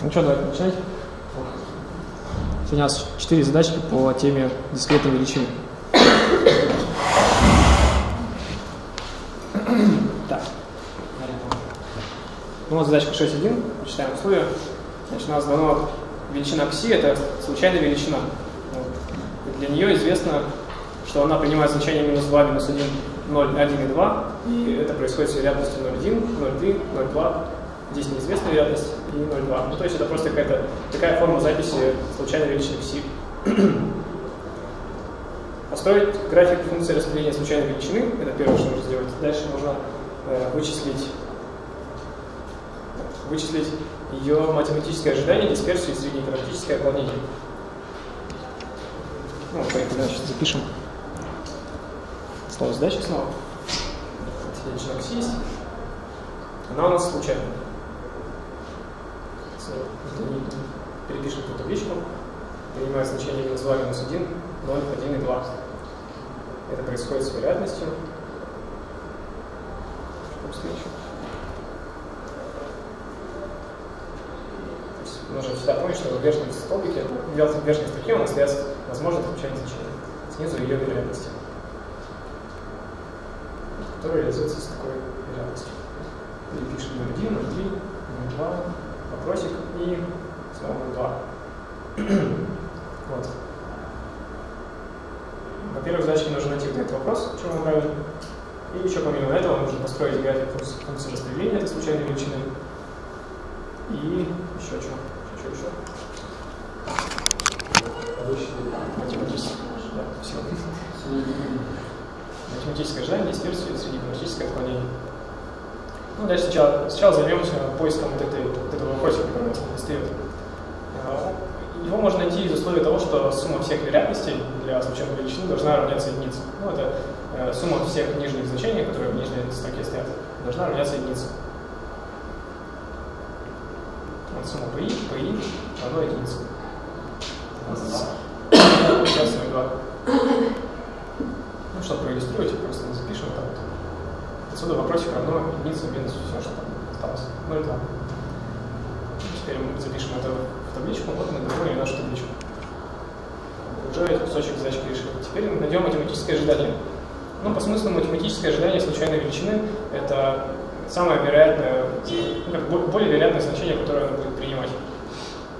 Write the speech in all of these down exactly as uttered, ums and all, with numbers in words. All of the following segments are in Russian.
Ну что, давай начать. Сегодня у нас четыре задачки по теме дискретной величины. Так. Ну вот задачка шесть точка один. Читаем условия. Значит, у нас дано величина пси, это случайная величина. Вот. Для нее известно, что она принимает значение минус два, минус один, ноль, один и два. И это происходит с вероятностью ноль один, ноль три, ноль два. Здесь неизвестная вероятность и ноль два. Ну, то есть это просто какая-то такая форма записи случайной величины пси. Построить график функции распределения случайной величины. Это первое, что нужно сделать. Дальше нужно э, вычислить, вычислить ее математическое ожидание, дисперсию и среднетерматическое отклонение. Ну, поехали, значит, запишем. Слово задачи снова. Величина пси есть. Она у нас случайная. Перепишем эту табличку, принимая значение минус два, минус один, ноль, один и два. Это происходит с вероятностью. Что встречу? Нужно всегда помнить, что в верхнем столбике, в верхней строке у нас вяз возможно случайное значение. Снизу ее вероятности, которая реализуется с такой вероятностью. Перепишем ноль один, ноль три, ноль два, вопросик и снова ноль два. Вот. Во-первых, задачке нужно найти этот вопрос, в чем он правильный. И еще помимо этого нужно построить график функции распределения этой случайной величины. И еще что? Еще, еще. Да, все. Математическое ожидание, дисперсию и среднетерматическое отклонение. Ну, дальше сначала, сначала займемся поиском вот, этой, вот этого вопроса, который у нас предстоит. Его можно найти из условия того, что сумма всех вероятностей для случайной величины должна равняться единице. Ну, это э, сумма всех нижних значений, которые в нижней строке стоят, должна равняться единице. Вот сумма пи, пи равно единице. Сейчас ноль два. Ну, чтобы проиллюстрировать, просто запишем так вот. Отсюда вопросик равно единице минус все, что там осталось. ноль два. Теперь мы запишем это в табличку, вот мы добавили нашу табличку. Уже этот кусочек задачки решили. Теперь мы найдем математическое ожидание. Ну, по смыслу, математическое ожидание случайной величины – это самое вероятное, ну, более вероятное значение, которое она будет принимать.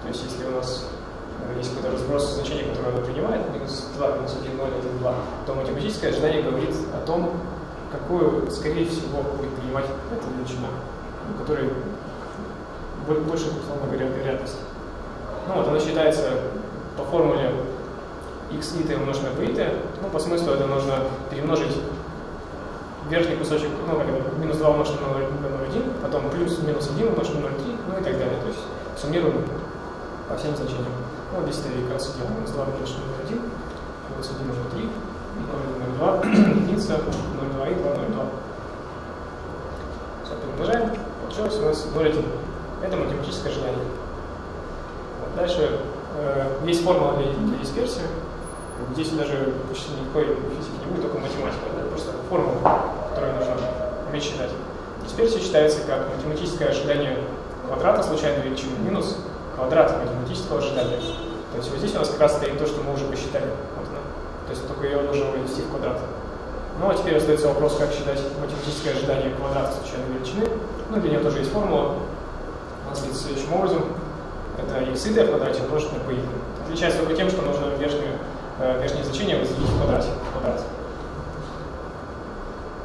То есть, если у нас есть какой-то разброс значений, которое она принимает, минус два, минус один, ноль, один, два, то математическое ожидание говорит о том, какую, скорее всего, будет принимать эта величина, у которой больше, условно говоря, вероятность. Ну вот, она считается по формуле x и t умножить на p и t. Ну, по смыслу, это нужно перемножить верхний кусочек, ну, минус два умножить на ноль один, потом плюс минус один умножить на ноль три, ну и так далее. То есть суммируем по всем значениям. Ну, здесь это как раз идеально. минус два умножить на ноль один, минус один умножить на три. ноль, ноль, два, единица, ноль, два и два, ноль, два. Все, перемножаем. Получилось у нас ноль один. Это математическое ожидание. Вот, дальше э, есть формула для, для дисперсии. Здесь даже почти никакой физики не будет, только математика. Это просто формула, которую нужно уметь считать. Дисперсия считается как математическое ожидание квадрата случайной величины минус квадрат математического ожидания. То есть вот здесь у нас как раз стоит то, что мы уже посчитали. Вот, то есть только ее нужно вывести в квадрат. Ну а теперь остается вопрос, как считать математическое ожидание квадрата случайной величины. Ну, для нее тоже есть формула. Она следует следующим образом. Это x и t в квадрате умножить на p. Отличается только тем, что нужно верхние, э, верхние значения возведить в квадрате. Квадрат.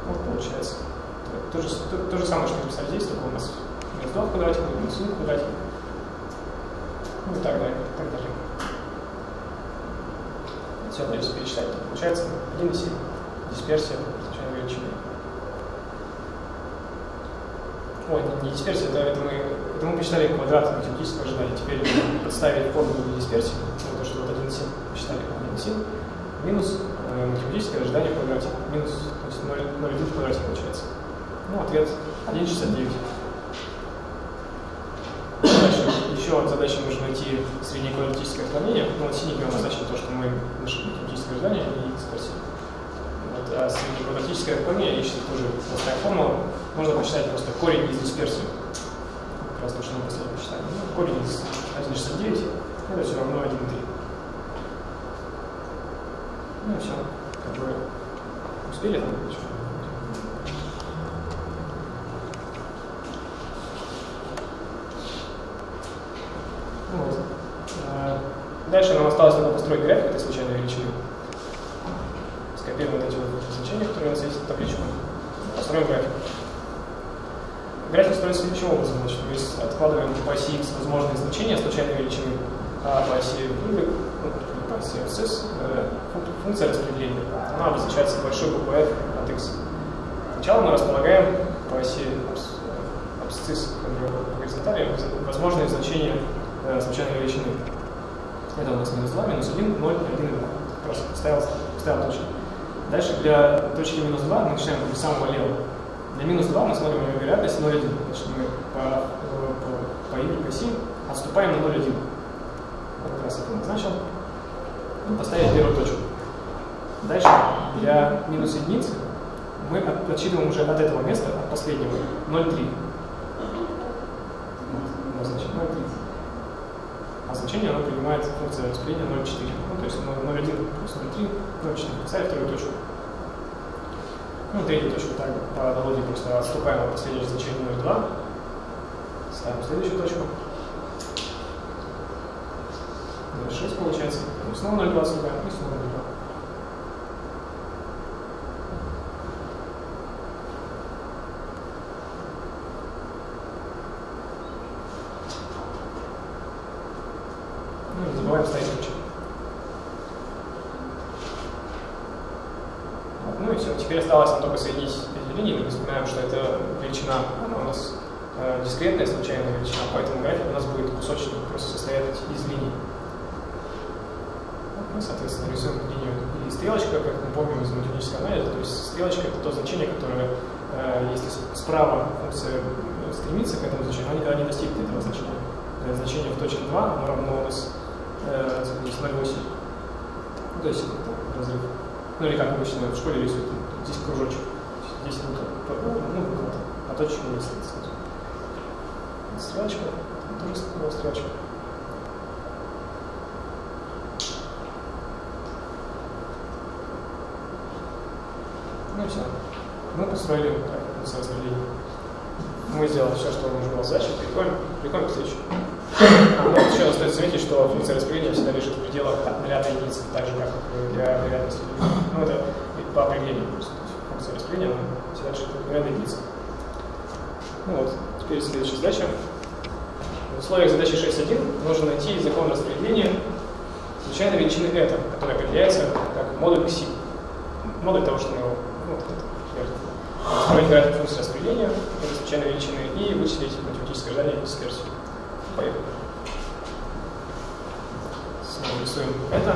Вот получается. То, то, же, то, то же самое, что написали здесь, только у нас минус два в квадрате, минус один в квадрате. Ну и так далее. Так далее. Все, дальше перечитать. Получается один и семь. Дисперсия случайной величины. Ой, не, не дисперсия, да, это мы, это мы посчитали квадрат математического ожидания. Теперь подставили формулу дисперсии, потому что вот один и семь посчитали один и семь, минус э, математическое ожидание в квадрате. Минус ноль и один в квадрате получается. Ну, ответ один шестьдесят девять. Еще задача нужно найти среднеквадратическое отклонение. Ну, вот синенькое у нас значит то, что мы нашли математическое ожидание и дисперсию. Вот, среднегеографическое отклонение, я считаю, тоже простая формула. Можно посчитать просто корень из дисперсии. Как раз то, что мы последнее считали. Ну, корень из один целых шестьдесят девять сотых, это все равно один целых три. Ну и все. Как бы успели там получить. Вот. Дальше нам осталось только построить график этой случайной величины. Скопируем вот эти вот значения, которые у нас есть в табличку. Построим график. График строится следующим образом. Значит, мы откладываем по оси x возможные значения случайной величины, а по оси y, по оси absciss, функция распределения. Она обозначается большой буквой f от x. Сначала мы располагаем по оси absciss по горизонтали возможные значения случайной величины. Это у нас минус два, минус один, ноль, один и два. Просто поставил, поставил точку. Дальше для точки минус два мы начинаем с самого левого. Для минус два мы смотрим ее вероятность ноль целых одна. Значит, мы по y, по оси отступаем на ноль целых одну. Вот как раз это назначил. И поставили первую точку. Дальше для минус единицы мы от, отсчитываем уже от этого места, от последнего, ноль целых три. Вот, значит, ноль целых три. А значение оно принимает функция распределения ноль целых четыре. Ну, то есть ноль целых одна плюс ноль целых три, ноль целых четыре. Поставили вторую точку. Ну, третью точку так, по аналогии просто отступаем от последнего значения ноль целых две. Ставим следующую точку. ноль целых шесть получается. И снова ноль целых две отступаем, и снова ноль целых две. Осталось нам только соединить эти линии, мы вспоминаем, что это величина, она у нас э, дискретная, случайная величина, поэтому график у нас будет кусочный, просто состоять из линий. Мы, соответственно, рисуем линию и стрелочка, как мы помним из математического анализа, то есть стрелочка — это то значение, которое, э, если справа функция стремится к этому значению, она не достигнет этого значения. Для значения в точке два оно равно у нас э, ноль целых восемь. Ну, то есть это разрыв. Ну или как обычно в школе рисуют. Здесь кружочек, здесь вот ну, вот, а точечка не стоит сразу. Стрелочка, тоже ну, стрелочка. Ну и все. Мы построили вот так, функцию распределения. Мы сделали все, что нужно было задачи. Прикольно. Прикольно встречу. Но еще стоит заметить, что функция распределения всегда лежит в пределах ряда единиц, так же, как для вероятности. Ну, это по определению просто. Функция распределения всегда лежит в ряда единиц. Ну вот, теперь следующая задача. В условиях задачи шесть точка один нужно найти закон распределения случайной величины это, которая определяется как модуль кси. Модуль того, что мы его... Ну, вот это. Строить график функции распределения этой случайной величины и вычислить математическое ожидание дискерсии. Поехали. Снова рисуем это.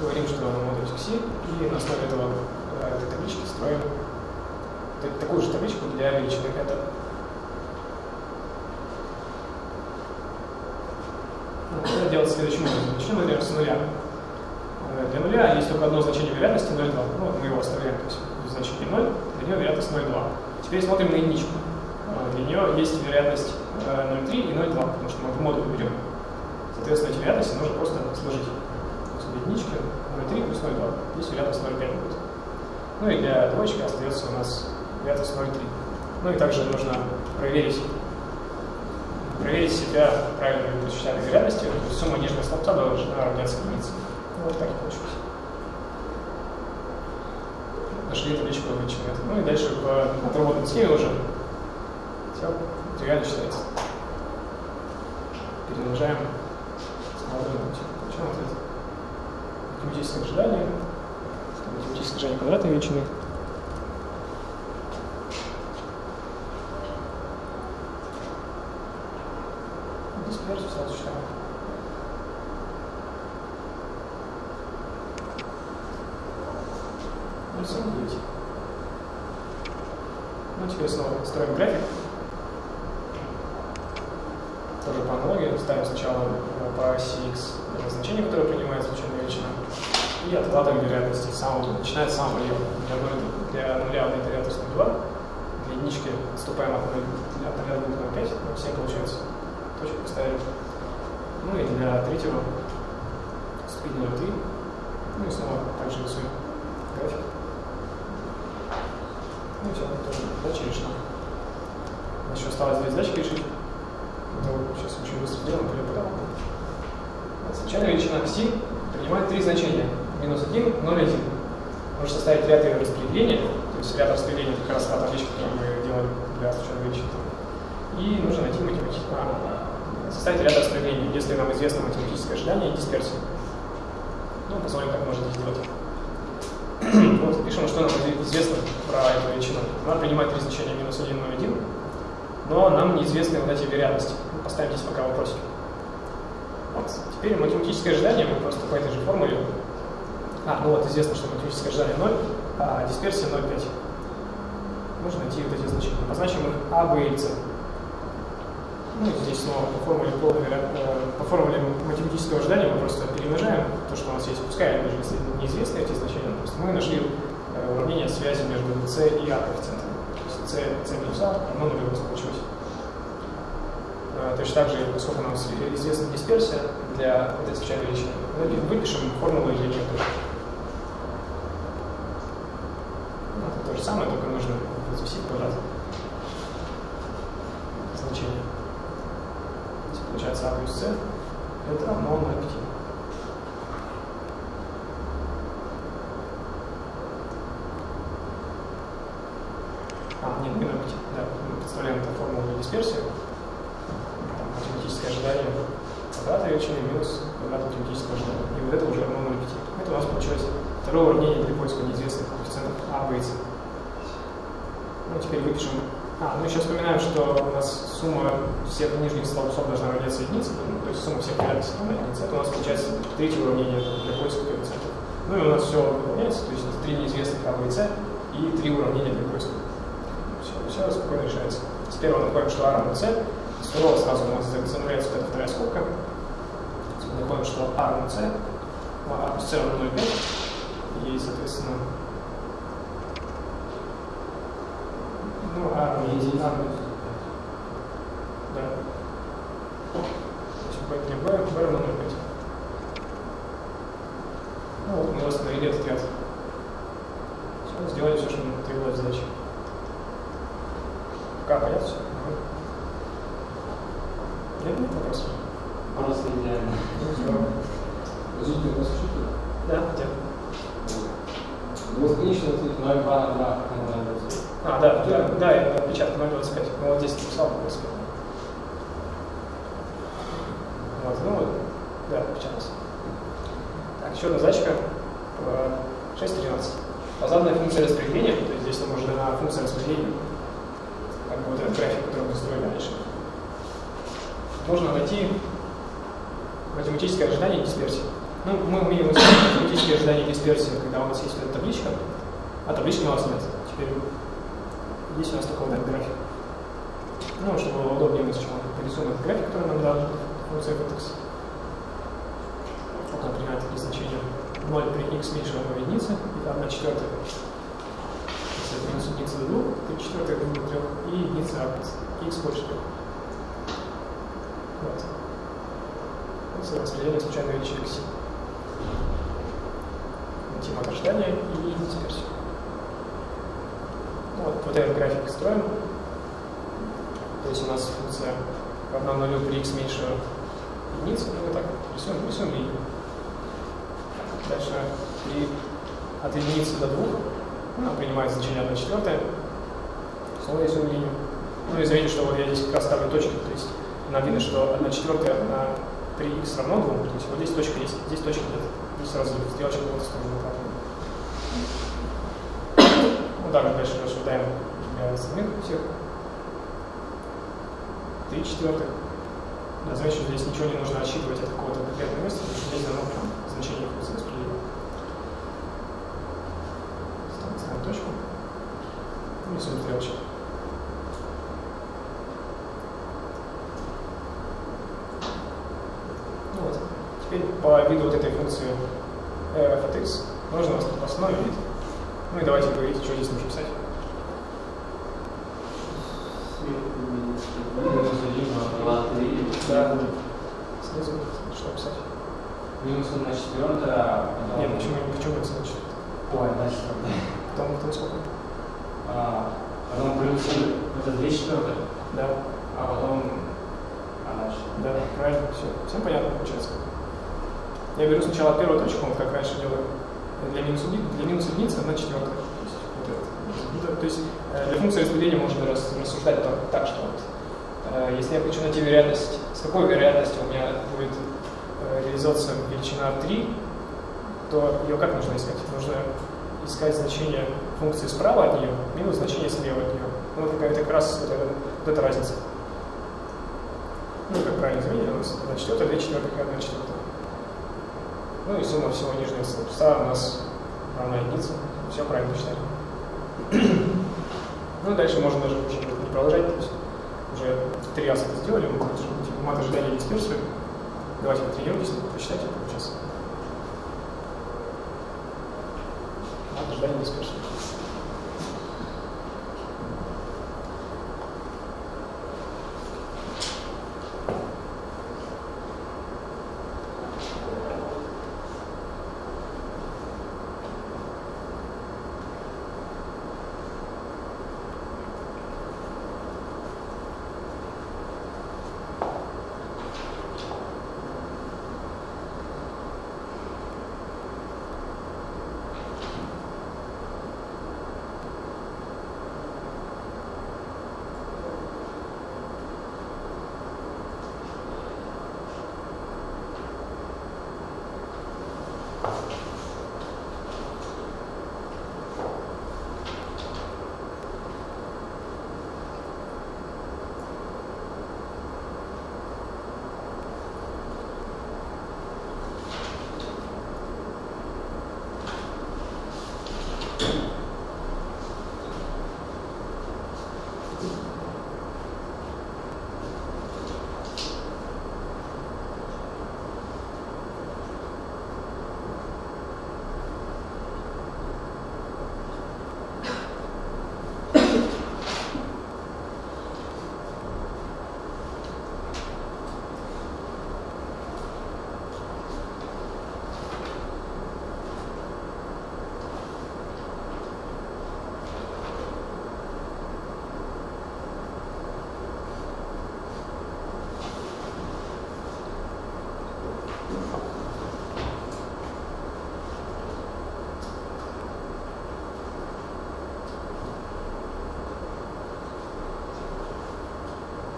Говорим, что модуль кси, и на основе этого, этой таблички строим такую же табличку для величины это. Это делается следующим образом. Начнем мы с нуля. Для нуля есть только одно значение вероятности — ноль целых две. Ну, вот мы его оставляем, то есть значение ноль, для нее вероятность ноль целых две. Теперь смотрим на единичку. Для нее есть вероятность ноль целых три и ноль целых две, потому что мы в модуль берем. Соответственно, эти вероятности нужно просто сложить. То есть для единички ноль целых три плюс ноль целых две. Здесь вероятность ноль целых пять будет. Ну и для двоечки остается у нас вероятность ноль целых три. Ну и также нужно проверить, проверить себя правильными подсчитанными вероятностями. Сумма нижнего столбца должна равняться единице. Вот так и получилось. Нашли табличку величины. Ну и дальше по отработанной схеме уже все материально считается. Перемножаем. Смотрим. Получаем ответ. Математическое ожидание. Математическое ожидание квадратной величины. Дисперсию сразу считаем. Ну, теперь снова строим график. Тоже по аналогии. Ставим сначала по оси x значение, которое принимает случайная величина. и от атом вероятности самого, начиная с самого левого. Для нуля от вероятности ноль целых две десятых, для единички отступаем от нуля до пяти, но все получается. Точку поставили. Ну и для третьего отступили от и. Ну и снова также рисуем график. Ну и все, тоже задача решена. Еще осталось две задачки решить. Это сейчас очень быстро сделаем, преподаваем. Случайная величина кси принимает три значения. минус один, ноль, один. Можно составить ряд ее распределения, то есть ряд распределения как раз та табличка, которую мы делали для случайной величины. И нужно найти математический, а, составить ряд распределений, если нам известно математическое ожидание и дисперсия. Ну, посмотрим, как можно это сделать. Вот, пишем, что нам известно про эту величину. Она принимает три значения минус один, ноль, один, но нам неизвестны вот эти вероятности. Поставим здесь пока вопросик. Вот. Теперь математическое ожидание мы просто по этой же формуле. А, ну вот известно, что математическое ожидание ноль, а дисперсия ноль целых пять десятых. Нужно найти вот эти значения. Позначим их А, Б и С. Ну и здесь снова по формуле, по формуле математического ожидания мы просто перемножаем то, что у нас есть. Пускай даже если неизвестны эти значения, то есть мы нашли уравнение связи между С и А коэффициентами. То есть С минус А равно нулю у нас получилось. Точно так же, поскольку нам известна дисперсия для этой случайной величины, выпишем формулу ее тоже. Это то же самое, только нужно возвести квадрат значения. Здесь получается А плюс С это равно ноль целых пяти десятых. А, нет, не ноль целых пяти десятых. Да, мы представляем эту формулу для дисперсии. Математическое ожидание квадрата величины минус квадрат математического ожидания. И вот это уже равно ноль целых пяти десятых. Это у нас получилось второе уравнение для поиска неизвестных коэффициентов А, Б и С. Ну, теперь выпишем. А, ну еще вспоминаем, что у нас сумма всех нижних столбцов должна равняться единице, ну, то есть сумма всех вероятностей равна единице. Это у нас получается третье уравнение для поиска коэффициентов. Ну и у нас все выполняется, то есть три неизвестных А, Б и С и три уравнения для поиска. Все, все спокойно решается. Сперва находим, что А равно С. Снова сразу у нас замеряется вот эта вторая скобка. Мы находим, что А равно С, А плюс С равно ноль целых пять десятых, и, соответственно, ну, А равно единице. Да. Значит, Б равно ноль целых пять десятых. Ну, вот мы восстановили этот ряд. Все, сделали все, что нам требовалось задачи. Пока понятно все? Нет, нет вопросов? Просто идеально. Разрешите вопрос чуть-чуть? Да, хотя бы. Двусконечный цвет ноль целых две десятых, ноль целых две десятых. А, да, да, да, я отпечатал ноль целых двадцать пять сотых. Ну вот здесь написал двадцать пять. Вот, ну вот, да, отпечатался. Так, еще одна задачка. шесть точка тринадцать. Заданная функция распределения, то есть здесь нам уже дана функция распределения, как бы вот этот график, который мы строили раньше. Можно найти математическое ожидание дисперсии. Ну, мы умеем использовать математическое ожидание дисперсии, когда у нас есть вот эта табличка, а таблички у нас нет. Теперь здесь у нас такой вот график. Ну, чтобы было удобнее, мы сначала нарисуем этот график, который нам дал функция фотекс. Пока принимает такие значения ноль при x меньше равно единице, одна четвертая. Если минус единица до двух, три четвертых до трех и единица а x больше трех. Вот. Это распределение случайной величины кси. Тима ожидания и дисперсию. Ну, вот, вот этот график строим. То есть у нас функция равна нулю при x меньше единицы. Ну, вот так вот. Рисуем, рисуем линию. Дальше при от единицы до двух она принимает значение одна четвертая. Снова рисуем линию. Ну и заметьте, что вот я здесь как раз ставлю точки. То есть нам видно, что одна четвертая при x равно двум, то есть вот здесь точка есть, здесь точка нет. Здесь сразу стрелочка в эту сторону направлена. Ну да, мы дальше рассуждаем для остальных всех. три четвертых. Да, значит, что здесь ничего не нужно отсчитывать от какого-то конкретного места, потому что здесь дано прям значение функции распределения. Ставим точку. И рисуем стрелочку. Теперь по виду вот этой функции f от x нужно восстановить. Ну и давайте говорить, что здесь нужно писать. Да. Снизу что писать? Минус одна четвертая. Нет, почему, почему минус одна четвертая? Ой, одна четвертая. Потом, потом сколько? А, потом плюс это две четвертые. Да. А потом одна четвертая. Да, правильно, все. Всем понятно получается. Я беру сначала первую точку, вот как раньше делаю. Для минус, для минус единицы одна четвертая. Вот это. То есть для функции распределения можно рассуждать так, что вот, если я хочу найти вероятность, с какой вероятностью у меня будет реализация величина три, то ее как нужно искать? Нужно искать значение функции справа от нее минус значение слева от нее. Ну, вот какая-то как раз вот эта, вот эта разница. Ну, как правильно изменили, у нас одна четвертая, две четвертых, одна четвертая. Ну и сумма всего нижнего столбца у нас равна единице. Все правильно считали. Ну и дальше можно даже уже не продолжать. То есть уже три раза это сделали, мы отождали дисперсию. Давайте потренируйтесь, посчитайте, получается. Отождали дисперсию.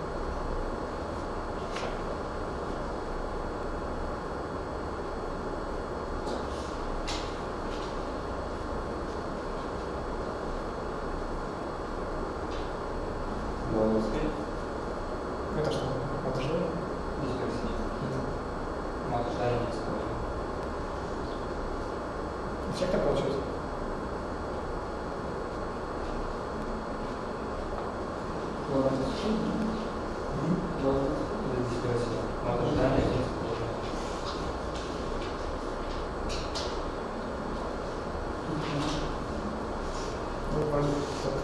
Кто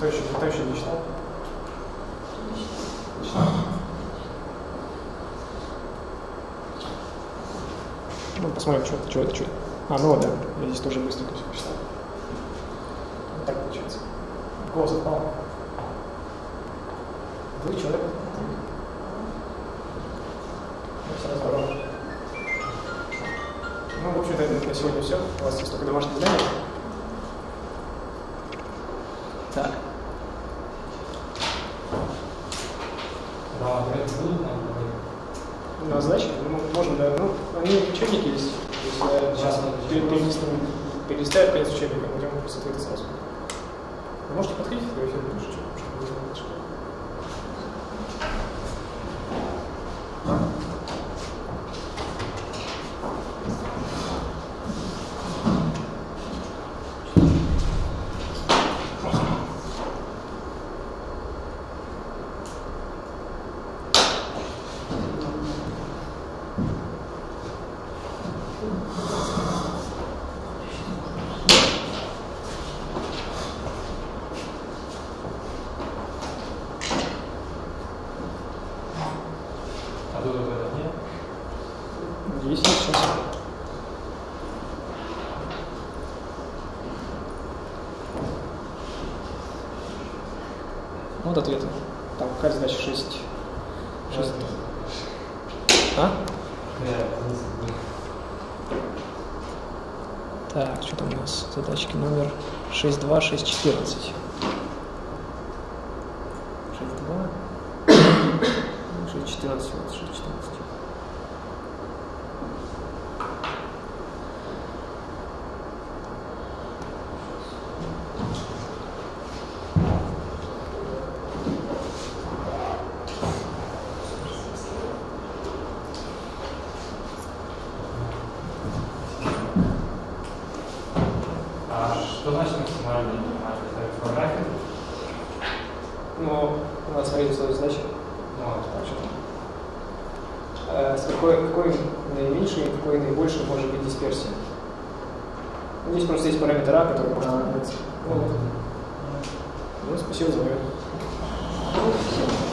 еще, кто еще не читал? Не читал. Ну, посмотрим, что это, что это, что это. А, ну да, я здесь тоже быстренько все писал. Вот так получается. Голос отпал. Вы человек? Ну, все разобрал. Ну, в общем-то, это на сегодня все. У вас есть только домашнее задание. Так. Да, ну, значит, мы можем, да, ну, они учебники есть. Есть сейчас перелистаем конец учебника, будем просто ответы сразу. Вы можете подходить, я еще не пишу, чтобы не было ничего. Вот ответы. Там какая задача? Шесть. Шесть. А? Так, что там у нас? Задачки номер шесть два, шесть четырнадцать. шесть два, шесть четырнадцать, вот, шесть четырнадцать. Спасибо за внимание.